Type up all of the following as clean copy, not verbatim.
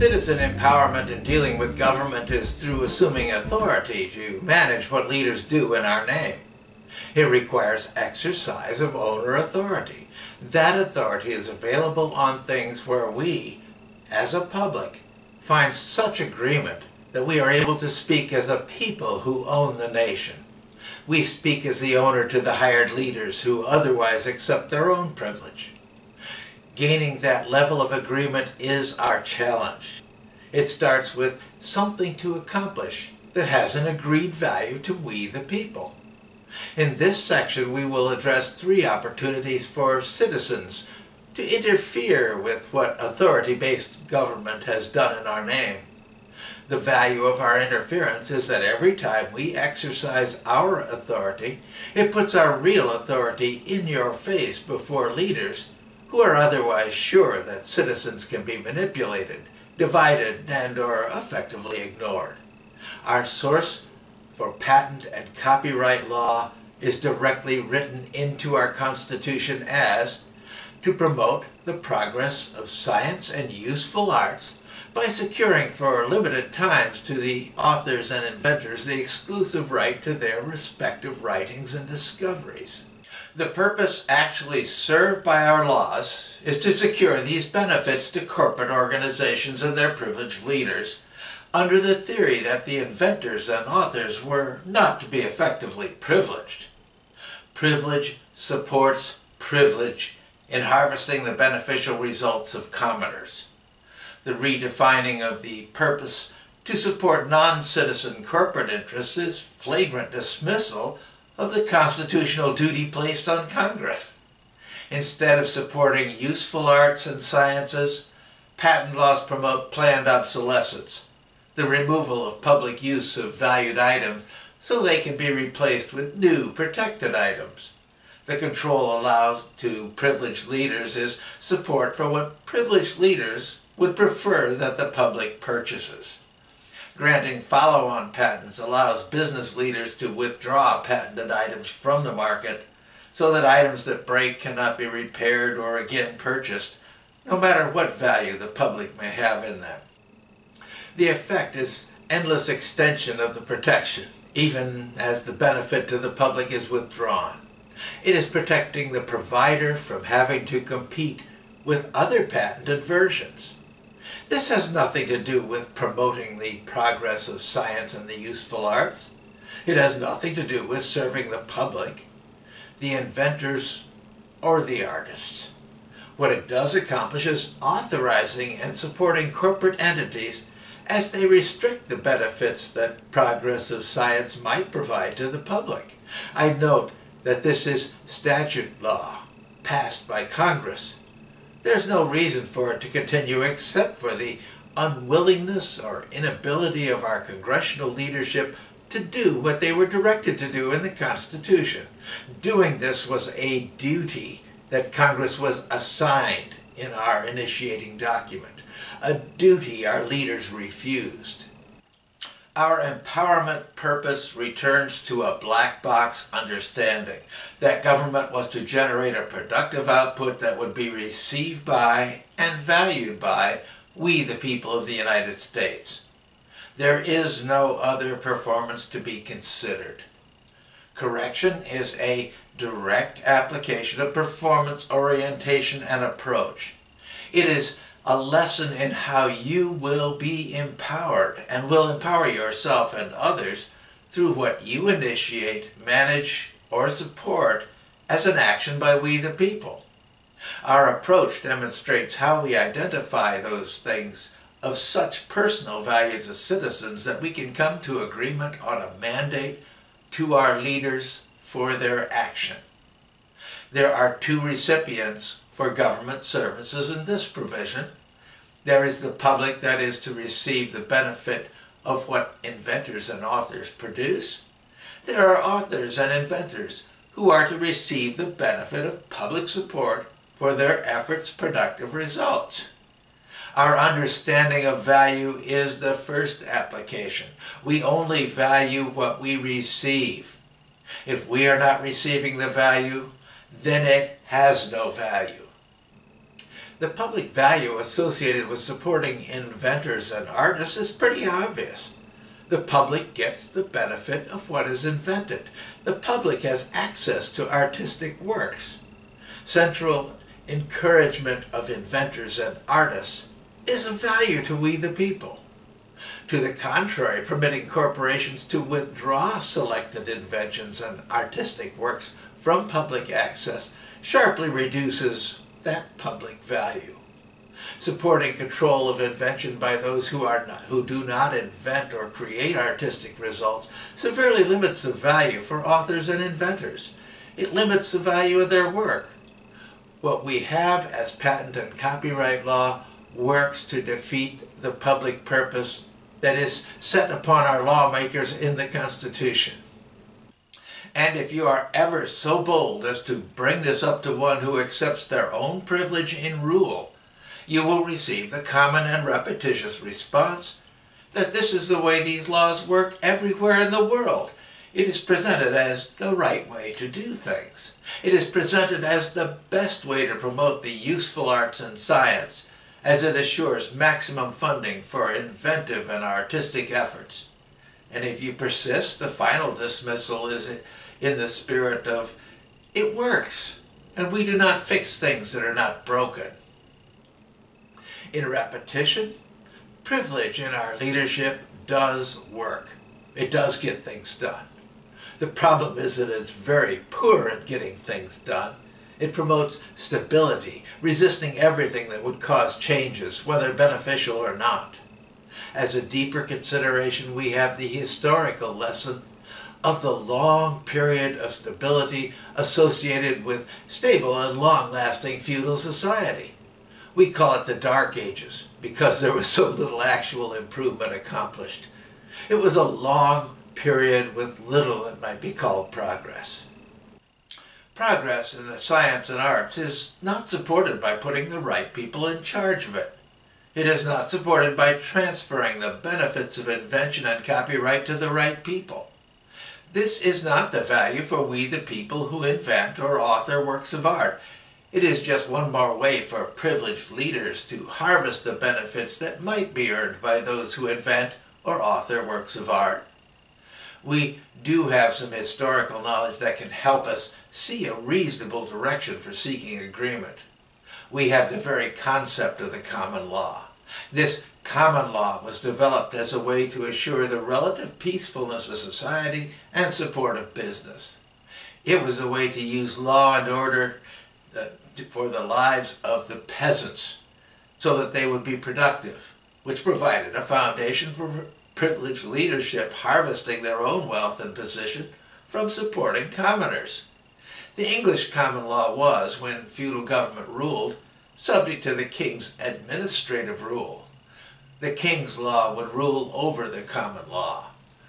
Citizen empowerment in dealing with government is through assuming authority to manage what leaders do in our name. It requires exercise of owner authority. That authority is available on things where we, as a public, find such agreement that we are able to speak as a people who own the nation. We speak as the owner to the hired leaders who otherwise accept their own privilege. Gaining that level of agreement is our challenge. It starts with something to accomplish that has an agreed value to we the people. In this section, we will address three opportunities for citizens to interfere with what authority-based government has done in our name. The value of our interference is that every time we exercise our authority, it puts our real authority in your face before leaders who are otherwise sure that citizens can be manipulated, divided, and/or effectively ignored. Our source for patent and copyright law is directly written into our Constitution as to promote the progress of science and useful arts by securing for limited times to the authors and inventors the exclusive right to their respective writings and discoveries. The purpose actually served by our laws is to secure these benefits to corporate organizations and their privileged leaders, under the theory that the inventors and authors were not to be effectively privileged. Privilege supports privilege in harvesting the beneficial results of commoners. The redefining of the purpose to support non-citizen corporate interests is flagrant dismissal of the constitutional duty placed on Congress. Instead of supporting useful arts and sciences, patent laws promote planned obsolescence, the removal of public use of valued items so they can be replaced with new protected items. The control allowed to privileged leaders is support for what privileged leaders would prefer that the public purchases. Granting follow-on patents allows business leaders to withdraw patented items from the market so that items that break cannot be repaired or again purchased, no matter what value the public may have in them. The effect is endless extension of the protection, even as the benefit to the public is withdrawn. It is protecting the provider from having to compete with other patented versions. This has nothing to do with promoting the progress of science and the useful arts. It has nothing to do with serving the public, the inventors, or the artists. What it does accomplish is authorizing and supporting corporate entities as they restrict the benefits that progress of science might provide to the public. I note that this is statute law passed by Congress. There's no reason for it to continue except for the unwillingness or inability of our congressional leadership to do what they were directed to do in the Constitution. Doing this was a duty that Congress was assigned in our initiating document, a duty our leaders refused. Our empowerment purpose returns to a black box understanding that government was to generate a productive output that would be received by and valued by we the people of the United States. There is no other performance to be considered. Correction is a direct application of performance orientation and approach. It is a lesson in how you will be empowered and will empower yourself and others through what you initiate, manage, or support as an action by we the people. Our approach demonstrates how we identify those things of such personal value to citizens that we can come to agreement on a mandate to our leaders for their action. There are two recipients for government services in this provision. There is the public that is to receive the benefit of what inventors and authors produce. There are authors and inventors who are to receive the benefit of public support for their efforts' productive results. Our understanding of value is the first application. We only value what we receive. If we are not receiving the value, then it has no value. The public value associated with supporting inventors and artists is pretty obvious. The public gets the benefit of what is invented. The public has access to artistic works. Central encouragement of inventors and artists is of value to we the people. To the contrary, permitting corporations to withdraw selected inventions and artistic works from public access sharply reduces that public value. Supporting control of invention by those who do not invent or create artistic results severely limits the value for authors and inventors. It limits the value of their work. What we have as patent and copyright law works to defeat the public purpose that is set upon our lawmakers in the Constitution. And if you are ever so bold as to bring this up to one who accepts their own privilege in rule, you will receive the common and repetitious response that this is the way these laws work everywhere in the world. It is presented as the right way to do things. It is presented as the best way to promote the useful arts and science, as it assures maximum funding for inventive and artistic efforts. And if you persist, the final dismissal is in the spirit of, it works, and we do not fix things that are not broken. In repetition, privilege in our leadership does work. It does get things done. The problem is that it's very poor at getting things done. It promotes stability, resisting everything that would cause changes, whether beneficial or not. As a deeper consideration, we have the historical lesson of the long period of stability associated with stable and long-lasting feudal society. We call it the Dark Ages because there was so little actual improvement accomplished. It was a long period with little that might be called progress. Progress in the science and arts is not supported by putting the right people in charge of it. It is not supported by transferring the benefits of invention and copyright to the right people. This is not the value for we the people who invent or author works of art. It is just one more way for privileged leaders to harvest the benefits that might be earned by those who invent or author works of art. We do have some historical knowledge that can help us see a reasonable direction for seeking agreement. We have the very concept of the common law. This common law was developed as a way to assure the relative peacefulness of society and support of business. It was a way to use law and order for the lives of the peasants so that they would be productive, which provided a foundation for privileged leadership harvesting their own wealth and position from supporting commoners. The English common law was, when feudal government ruled, subject to the king's administrative rule. The king's law would rule over the common law.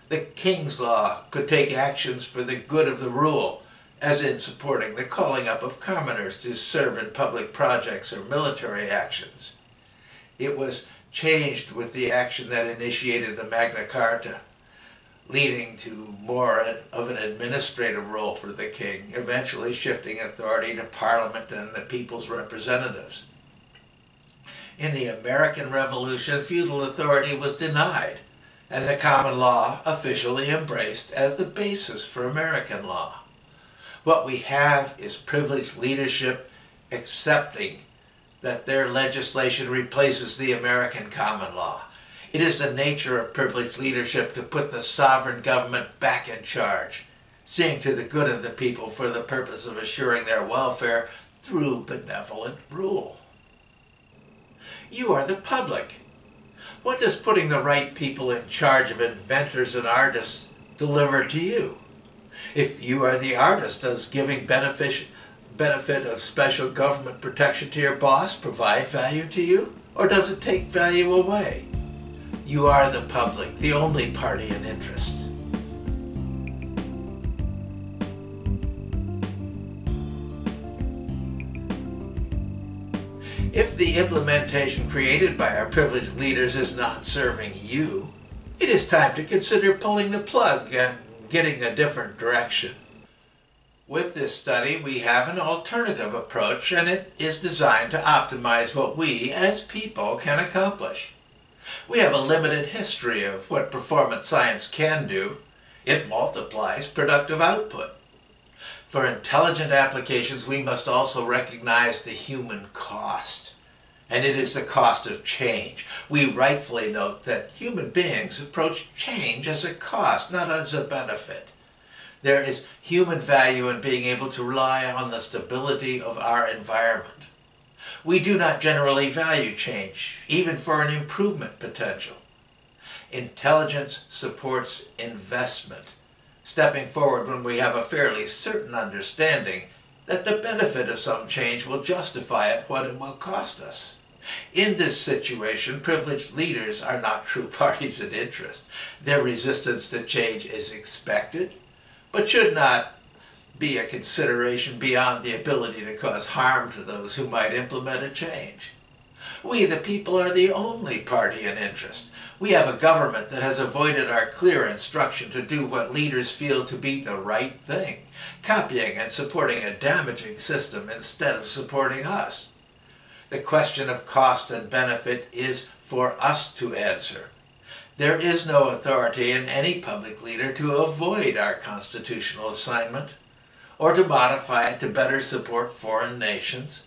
The king's law could take actions for the good of the rule, as in supporting the calling up of commoners to serve in public projects or military actions. It was changed with the action that initiated the Magna Carta, leading to more of an administrative role for the king, eventually shifting authority to Parliament and the people's representatives. In the American Revolution, feudal authority was denied, and the common law officially embraced as the basis for American law. What we have is privileged leadership accepting that their legislation replaces the American common law. It is the nature of privileged leadership to put the sovereign government back in charge, seeing to the good of the people for the purpose of assuring their welfare through benevolent rule. You are the public. What does putting the right people in charge of inventors and artists deliver to you? If you are the artist, does giving benefit of special government protection to your boss provide value to you, or does it take value away? You are the public, the only party in interest. If the implementation created by our privileged leaders is not serving you, it is time to consider pulling the plug and getting a different direction. With this study, we have an alternative approach, and it is designed to optimize what we, as people, can accomplish. We have a limited history of what performance science can do. It multiplies productive output. For intelligent applications, we must also recognize the human cost, and it is the cost of change. We rightfully note that human beings approach change as a cost, not as a benefit. There is human value in being able to rely on the stability of our environment. We do not generally value change, even for an improvement potential. Intelligence supports investment, stepping forward when we have a fairly certain understanding that the benefit of some change will justify it what it will cost us. In this situation, privileged leaders are not true parties in interest. Their resistance to change is expected, but should not be a consideration beyond the ability to cause harm to those who might implement a change. We, the people, are the only party in interest. We have a government that has avoided our clear instruction to do what leaders feel to be the right thing, copying and supporting a damaging system instead of supporting us. The question of cost and benefit is for us to answer. There is no authority in any public leader to avoid our constitutional assignment or to modify it to better support foreign nations.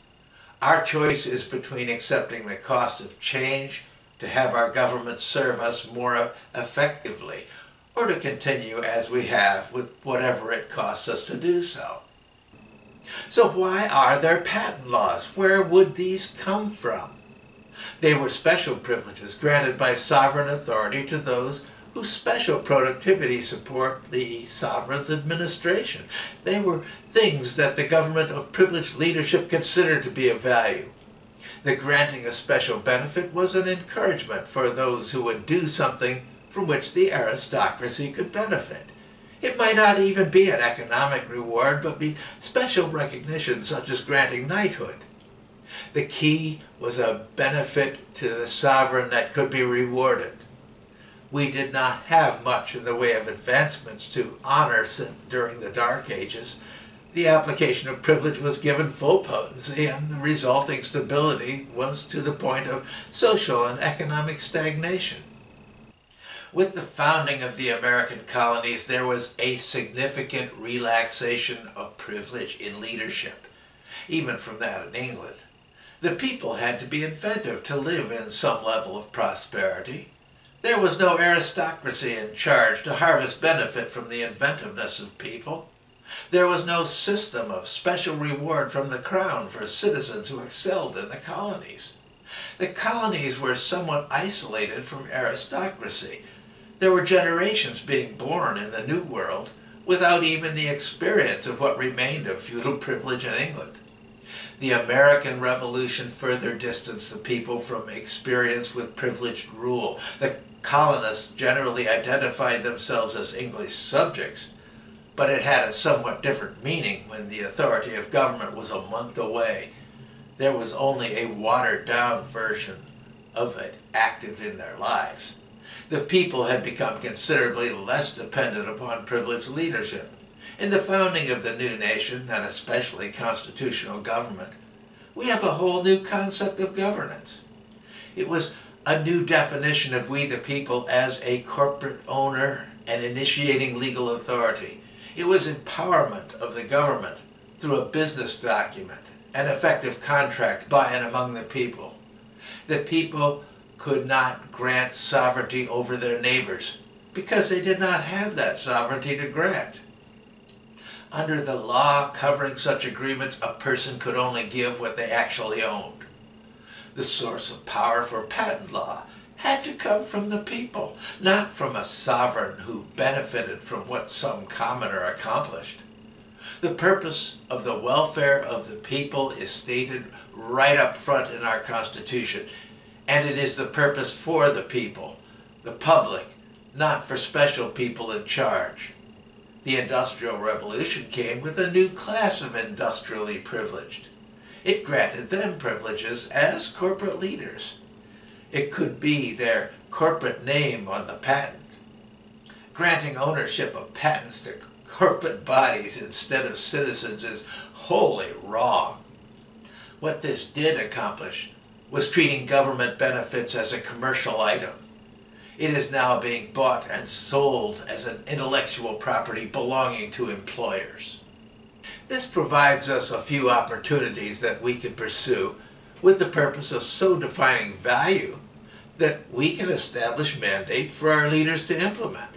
Our choice is between accepting the cost of change to have our government serve us more effectively or to continue as we have with whatever it costs us to do so. So why are there patent laws? Where would these come from? They were special privileges granted by sovereign authority to those whose special productivity support the sovereign's administration. They were things that the government of privileged leadership considered to be of value. The granting of special benefit was an encouragement for those who would do something from which the aristocracy could benefit. It might not even be an economic reward, but be special recognition such as granting knighthood. The key was a benefit to the sovereign that could be rewarded. We did not have much in the way of advancements to honor during the Dark Ages. The application of privilege was given full potency, and the resulting stability was to the point of social and economic stagnation. With the founding of the American colonies, there was a significant relaxation of privilege in leadership, even from that in England. The people had to be inventive to live in some level of prosperity. There was no aristocracy in charge to harvest benefit from the inventiveness of people. There was no system of special reward from the crown for citizens who excelled in the colonies. The colonies were somewhat isolated from aristocracy. There were generations being born in the New World without even the experience of what remained of feudal privilege in England. The American Revolution further distanced the people from experience with privileged rule. The colonists generally identified themselves as English subjects, but it had a somewhat different meaning when the authority of government was a month away. There was only a watered-down version of it active in their lives. The people had become considerably less dependent upon privileged leadership. In the founding of the new nation, and especially constitutional government, we have a whole new concept of governance. It was a new definition of we the people as a corporate owner and initiating legal authority. It was empowerment of the government through a business document, an effective contract by and among the people. The people could not grant sovereignty over their neighbors because they did not have that sovereignty to grant. Under the law covering such agreements, a person could only give what they actually owned. The source of power for patent law had to come from the people, not from a sovereign who benefited from what some commoner accomplished. The purpose of the welfare of the people is stated right up front in our Constitution, and it is the purpose for the people, the public, not for special people in charge. The Industrial Revolution came with a new class of industrially privileged. It granted them privileges as corporate leaders. It could be their corporate name on the patent. Granting ownership of patents to corporate bodies instead of citizens is wholly wrong. What this did accomplish was treating government benefits as a commercial item. It is now being bought and sold as an intellectual property belonging to employers. This provides us a few opportunities that we can pursue with the purpose of so defining value that we can establish mandate for our leaders to implement.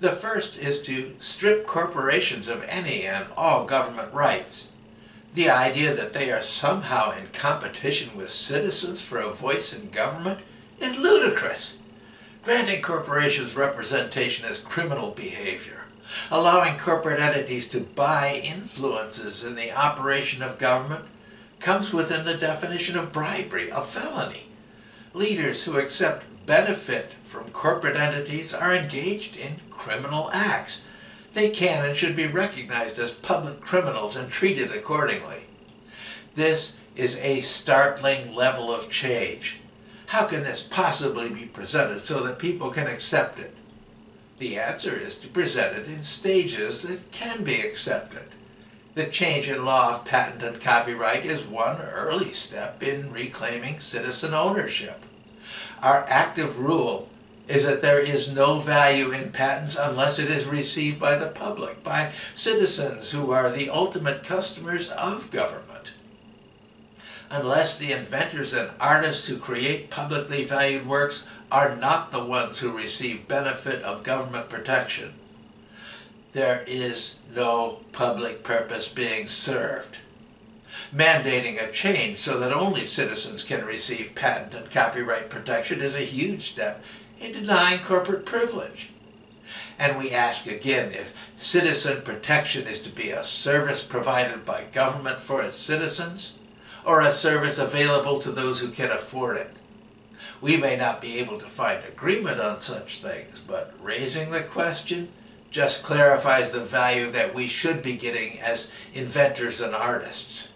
The first is to strip corporations of any and all government rights. The idea that they are somehow in competition with citizens for a voice in government is ludicrous. Granting corporations representation is criminal behavior. Allowing corporate entities to buy influences in the operation of government comes within the definition of bribery, a felony. Leaders who accept benefit from corporate entities are engaged in criminal acts. They can and should be recognized as public criminals and treated accordingly. This is a startling level of change. How can this possibly be presented so that people can accept it? The answer is to present it in stages that can be accepted. The change in law of patent and copyright is one early step in reclaiming citizen ownership. Our active rule is that there is no value in patents unless it is received by the public, by citizens who are the ultimate customers of government. Unless the inventors and artists who create publicly valued works are not the ones who receive benefit of government protection, there is no public purpose being served. Mandating a change so that only citizens can receive patent and copyright protection is a huge step in denying corporate privilege. And we ask again, if citizen protection is to be a service provided by government for its citizens, or a service available to those who can afford it. We may not be able to find agreement on such things, but raising the question just clarifies the value that we should be getting as inventors and artists.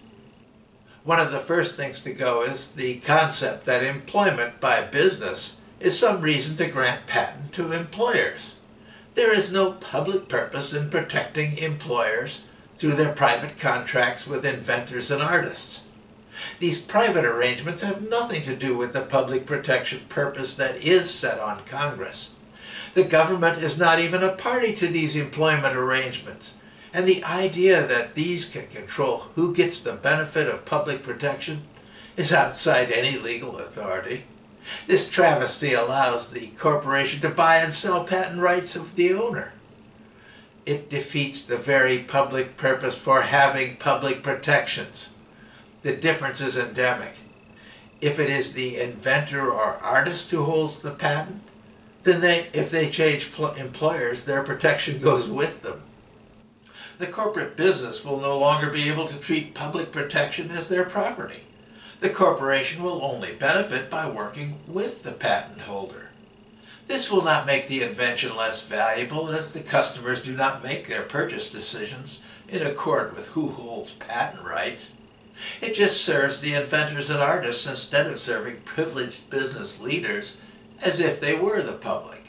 One of the first things to go is the concept that employment by business is some reason to grant patent to employers. There is no public purpose in protecting employers through their private contracts with inventors and artists. These private arrangements have nothing to do with the public protection purpose that is set on Congress. The government is not even a party to these employment arrangements, and the idea that these can control who gets the benefit of public protection is outside any legal authority. This travesty allows the corporation to buy and sell patent rights of the owner. It defeats the very public purpose for having public protections. The difference is endemic. If it is the inventor or artist who holds the patent, then if they change employers, their protection goes with them. The corporate business will no longer be able to treat public protection as their property. The corporation will only benefit by working with the patent holder. This will not make the invention less valuable, as the customers do not make their purchase decisions in accord with who holds patent rights. It just serves the inventors and artists instead of serving privileged business leaders as if they were the public.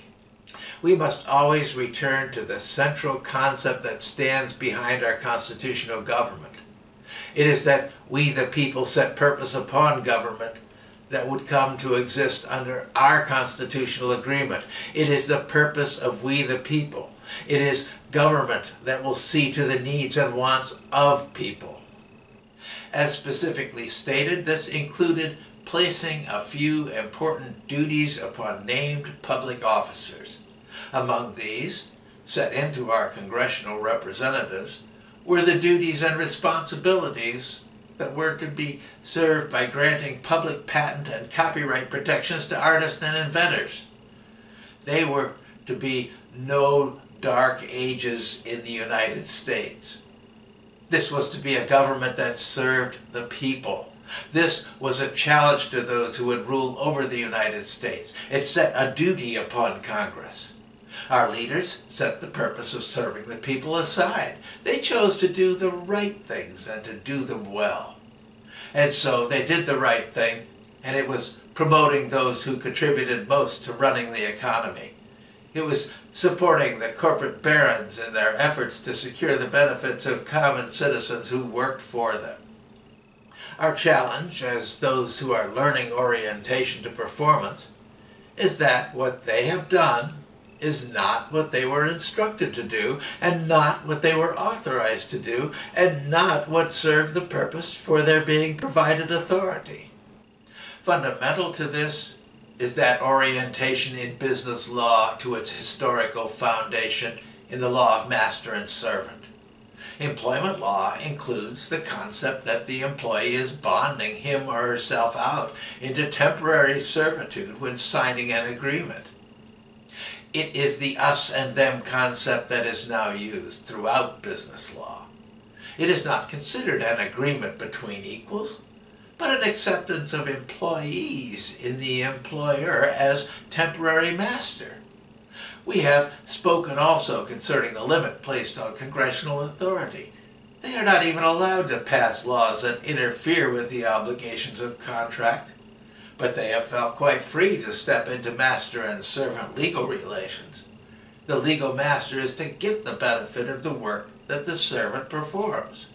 We must always return to the central concept that stands behind our constitutional government. It is that we the people set purpose upon government that would come to exist under our constitutional agreement. It is the purpose of we the people. It is government that will see to the needs and wants of people. As specifically stated, this included placing a few important duties upon named public officers. Among these, set into our congressional representatives, were the duties and responsibilities that were to be served by granting public patent and copyright protections to artists and inventors. They were to be no dark ages in the United States. This was to be a government that served the people. This was a challenge to those who would rule over the United States. It set a duty upon Congress. Our leaders set the purpose of serving the people aside. They chose to do the right things and to do them well. And so they did the right thing, and it was promoting those who contributed most to running the economy. He was supporting the corporate barons in their efforts to secure the benefits of common citizens who worked for them. Our challenge, as those who are learning orientation to performance, is that what they have done is not what they were instructed to do, and not what they were authorized to do, and not what served the purpose for their being provided authority. Fundamental to this is that orientation in business law to its historical foundation in the law of master and servant. Employment law includes the concept that the employee is bonding him or herself out into temporary servitude when signing an agreement. It is the us and them concept that is now used throughout business law. It is not considered an agreement between equals, but an acceptance of employees in the employer as temporary master. We have spoken also concerning the limit placed on congressional authority. They are not even allowed to pass laws that interfere with the obligations of contract, but they have felt quite free to step into master and servant legal relations. The legal master is to get the benefit of the work that the servant performs.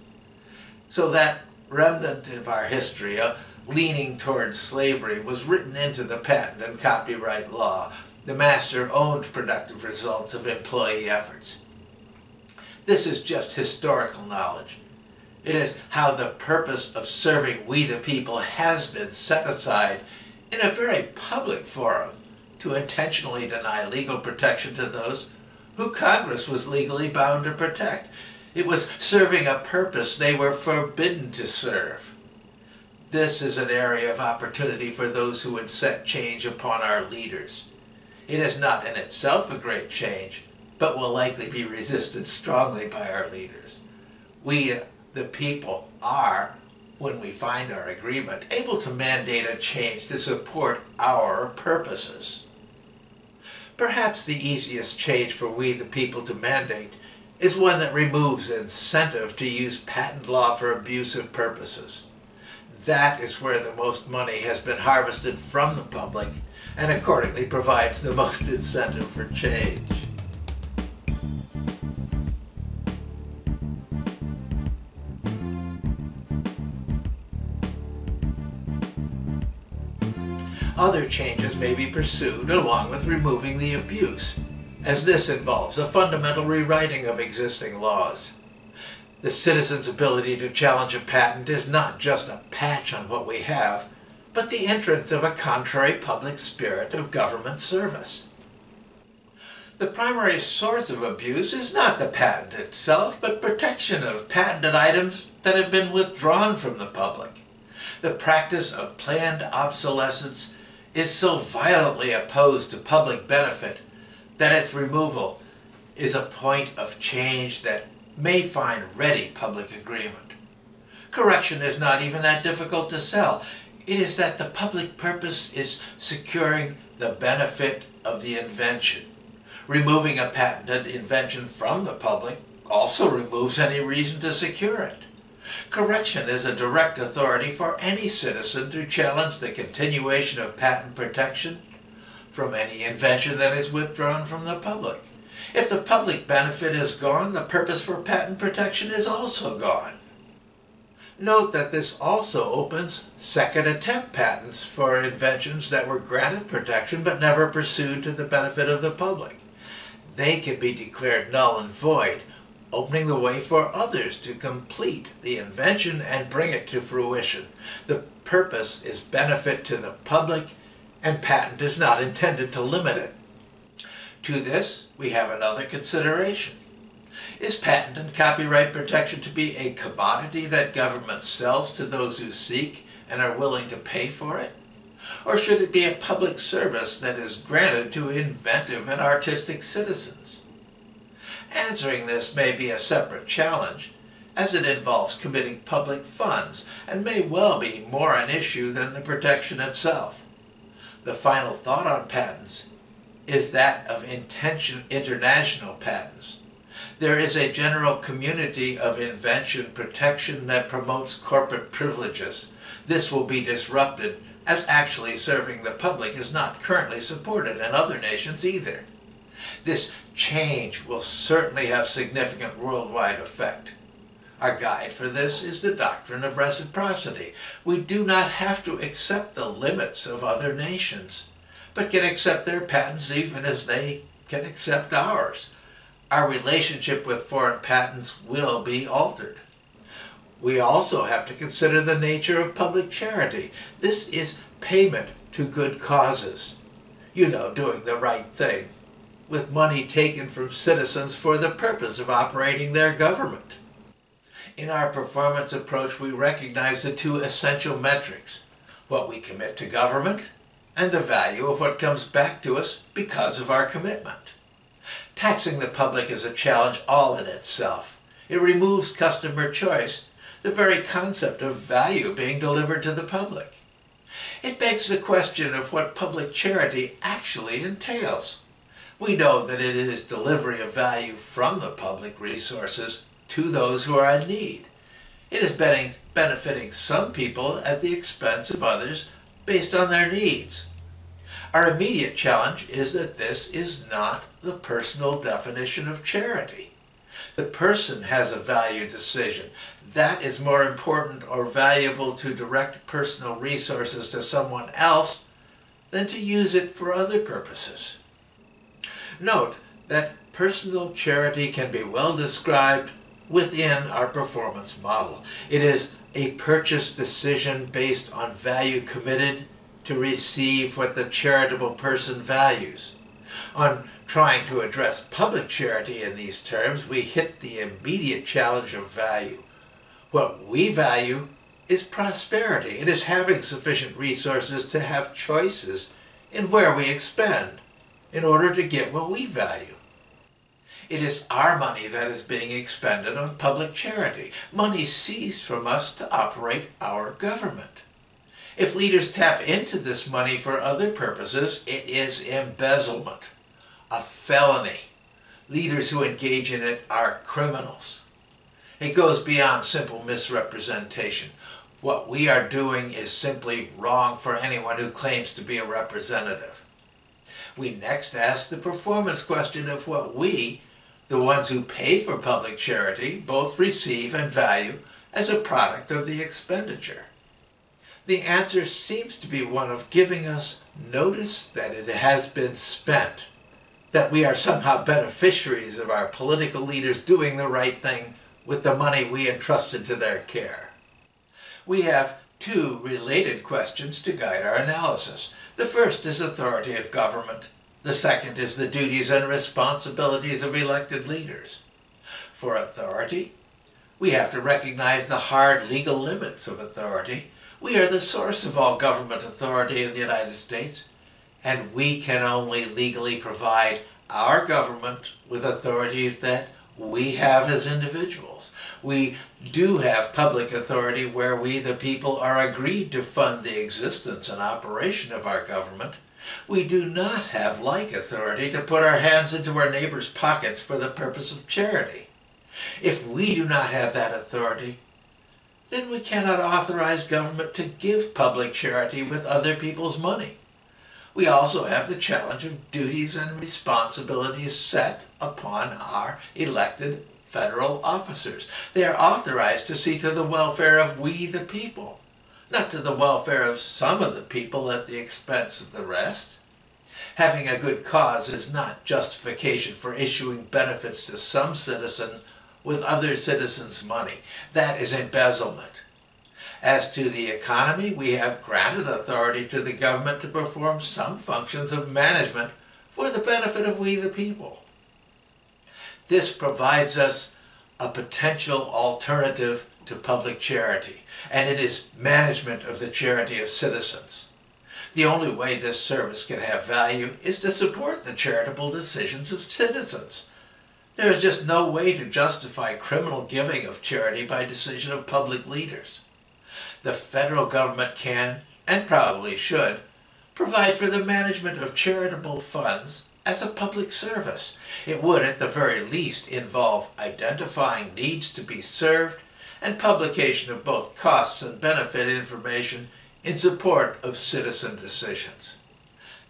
So that remnant of our history, leaning towards slavery, was written into the patent and copyright law. The master owned productive results of employee efforts. This is just historical knowledge. It is how the purpose of serving we the people has been set aside in a very public forum to intentionally deny legal protection to those who Congress was legally bound to protect. It was serving a purpose they were forbidden to serve. This is an area of opportunity for those who would set change upon our leaders. It is not in itself a great change, but will likely be resisted strongly by our leaders. We, the people, are, when we find our agreement, able to mandate a change to support our purposes. Perhaps the easiest change for we, the people, to mandate is one that removes incentive to use patent law for abusive purposes. That is where the most money has been harvested from the public, and accordingly provides the most incentive for change. Other changes may be pursued along with removing the abuse, as this involves a fundamental rewriting of existing laws. The citizen's ability to challenge a patent is not just a patch on what we have, but the entrance of a contrary public spirit of government service. The primary source of abuse is not the patent itself, but protection of patented items that have been withdrawn from the public. The practice of planned obsolescence is so violently opposed to public benefit that its removal is a point of change that may find ready public agreement. Correction is not even that difficult to sell. It is that the public purpose is securing the benefit of the invention. Removing a patented invention from the public also removes any reason to secure it. Correction is a direct authority for any citizen to challenge the continuation of patent protection from any invention that is withdrawn from the public. If the public benefit is gone, the purpose for patent protection is also gone. Note that this also opens second attempt patents for inventions that were granted protection but never pursued to the benefit of the public. They can be declared null and void, opening the way for others to complete the invention and bring it to fruition. The purpose is benefit to the public, and patent is not intended to limit it. To this, we have another consideration. Is patent and copyright protection to be a commodity that government sells to those who seek and are willing to pay for it? Or should it be a public service that is granted to inventive and artistic citizens? Answering this may be a separate challenge, as it involves committing public funds and may well be more an issue than the protection itself. The final thought on patents is that of international patents. There is a general community of invention protection that promotes corporate privileges. This will be disrupted, as actually serving the public is not currently supported in other nations either. This change will certainly have significant worldwide effect. Our guide for this is the doctrine of reciprocity. We do not have to accept the limits of other nations, but can accept their patents even as they can accept ours. Our relationship with foreign patents will be altered. We also have to consider the nature of public charity. This is payment to good causes. You know, doing the right thing, with money taken from citizens for the purpose of operating their government. In our performance approach, we recognize the two essential metrics, what we commit to government and the value of what comes back to us because of our commitment. Taxing the public is a challenge all in itself. It removes customer choice, the very concept of value being delivered to the public. It begs the question of what public charity actually entails. We know that it is delivery of value from the public resources to those who are in need. It is benefiting some people at the expense of others based on their needs. Our immediate challenge is that this is not the personal definition of charity. The person has a value decision. That is more important or valuable to direct personal resources to someone else than to use it for other purposes. Note that personal charity can be well described within our performance model. It is a purchase decision based on value committed to receive what the charitable person values. On trying to address public charity in these terms, we hit the immediate challenge of value. What we value is prosperity. It is having sufficient resources to have choices in where we expend in order to get what we value. It is our money that is being expended on public charity, money seized from us to operate our government. If leaders tap into this money for other purposes, it is embezzlement, a felony. Leaders who engage in it are criminals. It goes beyond simple misrepresentation. What we are doing is simply wrong for anyone who claims to be a representative. We next ask the performance question of what we, the ones who pay for public charity, both receive and value as a product of the expenditure. The answer seems to be one of giving us notice that it has been spent, that we are somehow beneficiaries of our political leaders doing the right thing with the money we entrusted to their care. We have two related questions to guide our analysis. The first is authority of government. The second is the duties and responsibilities of elected leaders. For authority, we have to recognize the hard legal limits of authority. We are the source of all government authority in the United States, and we can only legally provide our government with authorities that we have as individuals. We do have public authority where we, the people, are agreed to fund the existence and operation of our government. We do not have like authority to put our hands into our neighbors' pockets for the purpose of charity. If we do not have that authority, then we cannot authorize government to give public charity with other people's money. We also have the challenge of duties and responsibilities set upon our elected federal officers. They are authorized to see to the welfare of we the people, not to the welfare of some of the people at the expense of the rest. Having a good cause is not justification for issuing benefits to some citizens with other citizens' money. That is embezzlement. As to the economy, we have granted authority to the government to perform some functions of management for the benefit of we the people. This provides us a potential alternative to public charity, and it is management of the charity of citizens. The only way this service can have value is to support the charitable decisions of citizens. There is just no way to justify criminal giving of charity by decision of public leaders. The federal government can, and probably should, provide for the management of charitable funds as a public service. It would, at the very least, involve identifying needs to be served and publication of both costs and benefit information in support of citizen decisions.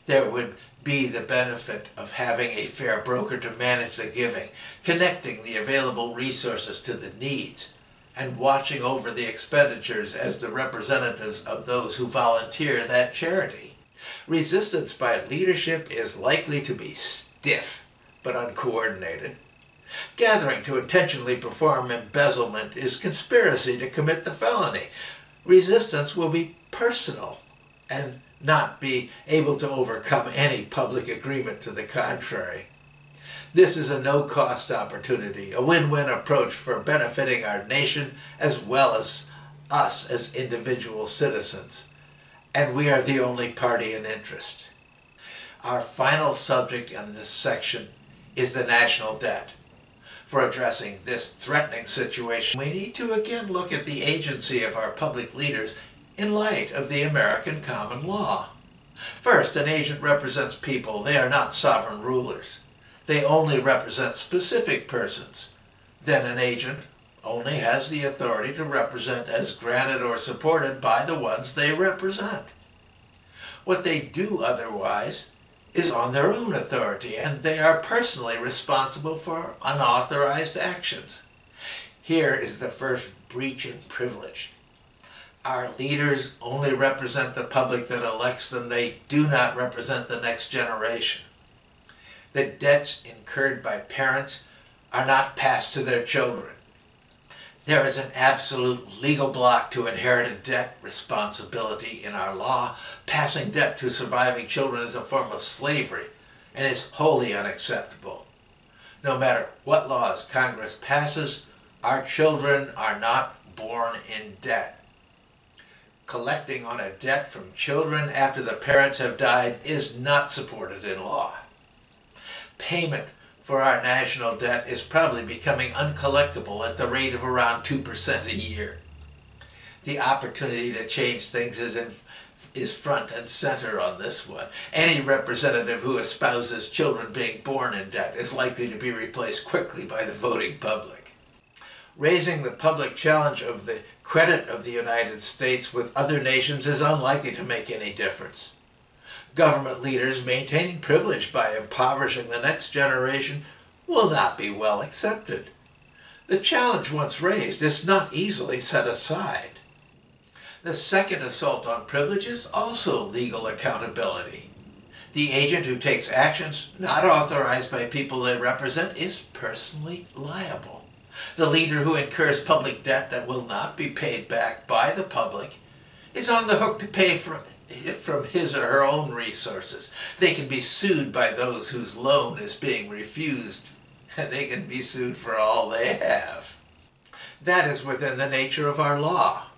There would be the benefit of having a fair broker to manage the giving, connecting the available resources to the needs, and watching over the expenditures as the representatives of those who volunteer that charity. Resistance by leadership is likely to be stiff, but uncoordinated. Gathering to intentionally perform embezzlement is conspiracy to commit the felony. Resistance will be personal and not be able to overcome any public agreement to the contrary. This is a no-cost opportunity, a win-win approach for benefiting our nation as well as us as individual citizens. And we are the only party in interest. Our final subject in this section is the national debt. For addressing this threatening situation, we need to again look at the agency of our public leaders in light of the American common law. First, an agent represents people. They are not sovereign rulers. They only represent specific persons. Then an agent only has the authority to represent as granted or supported by the ones they represent. What they do otherwise is on their own authority, and they are personally responsible for unauthorized actions. Here is the first breach in privilege. Our leaders only represent the public that elects them. They do not represent the next generation. The debts incurred by parents are not passed to their children. There is an absolute legal block to inherited debt responsibility in our law. Passing debt to surviving children is a form of slavery and is wholly unacceptable. No matter what laws Congress passes, our children are not born in debt. Collecting on a debt from children after the parents have died is not supported in law. Payment for our national debt is probably becoming uncollectible at the rate of around 2% a year. The opportunity to change things is front and center on this one. Any representative who espouses children being born in debt is likely to be replaced quickly by the voting public. Raising the public challenge of the credit of the United States with other nations is unlikely to make any difference. Government leaders maintaining privilege by impoverishing the next generation will not be well accepted. The challenge once raised is not easily set aside. The second assault on privilege is also legal accountability. The agent who takes actions not authorized by people they represent is personally liable. The leader who incurs public debt that will not be paid back by the public is on the hook to pay for it from his or her own resources. They can be sued by those whose loan is being refused, and they can be sued for all they have. That is within the nature of our law.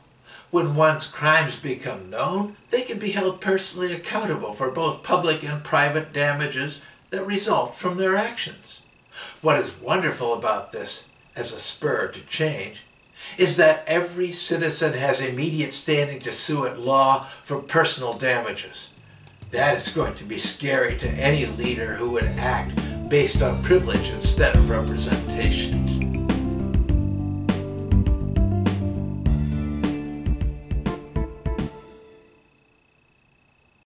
When one's crimes become known, they can be held personally accountable for both public and private damages that result from their actions. What is wonderful about this, as a spur to change, is that every citizen has immediate standing to sue at law for personal damages. That is going to be scary to any leader who would act based on privilege instead of representation.